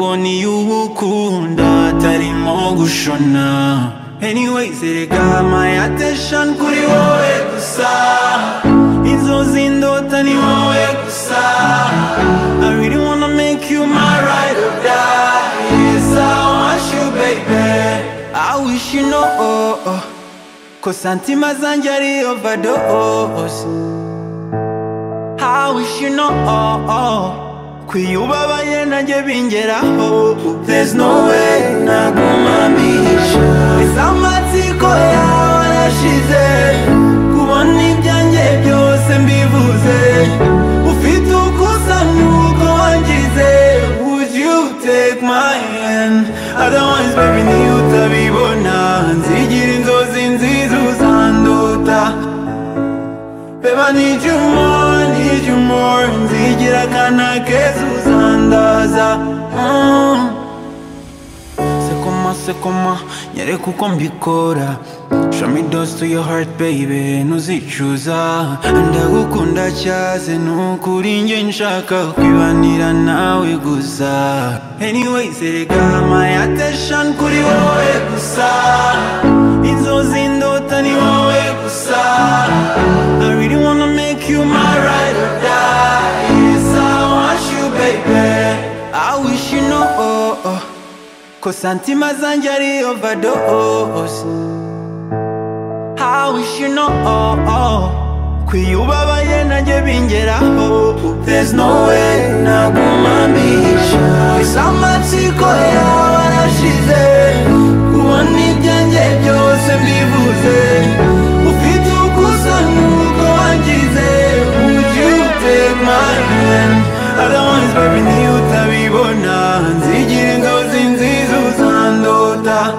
uboni y'ugukunda atarimo gushona. Anyways erega my attention kuri wowe gusa, inzozi ndota ni wowe gusa. I really wanna make you my ride or die. Yes I want you baby, I wish you know cause antima zanje ari overdose. I wish you know kwiyubabaye nanjye bingeraho. There's no way nagumamisha isamatsiko yawe narashize, kubona ibyanjye byose mbivuze, ufite ukosa nuko wangize. Would you take my hand, otherwise baby ntiutabibona. Nzigira inzozi nziza uzandota, babe I need you more, need you more. Nzigira kana keza uzandaza. Sekoma, sekoma, nyereka uko mbikora. Show me doors to your heart baby, ntuzicuza. Ndagukunda cyaze nukuri, nge nshaka kwibanira nawe gusa. Anyways erega my attention kuri wowe gusa, inzozi ndota ni wowe gusa. I really wanna make you my ride or die. Yes I want you baby, I wish you know cause antima zanjye ari overdose. I wish you know kwiyubabaye nanjye bingeraho. There's no way nagumamisha isamatsiko yawe narashize, kubona ibyanjye byose mbivuze, ufite ukosa nuko wangize. Would you take my hand, otherwise baby ntiutabibona. Nzigira inzozi nziza uzandota,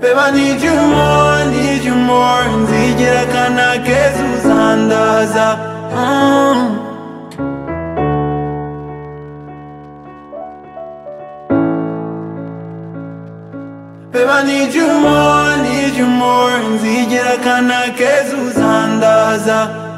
babe I need you more, need you more. Nzigira kana keza uzandaza. Babe I need you more, need you more. Nzigira kana keza uzandaza.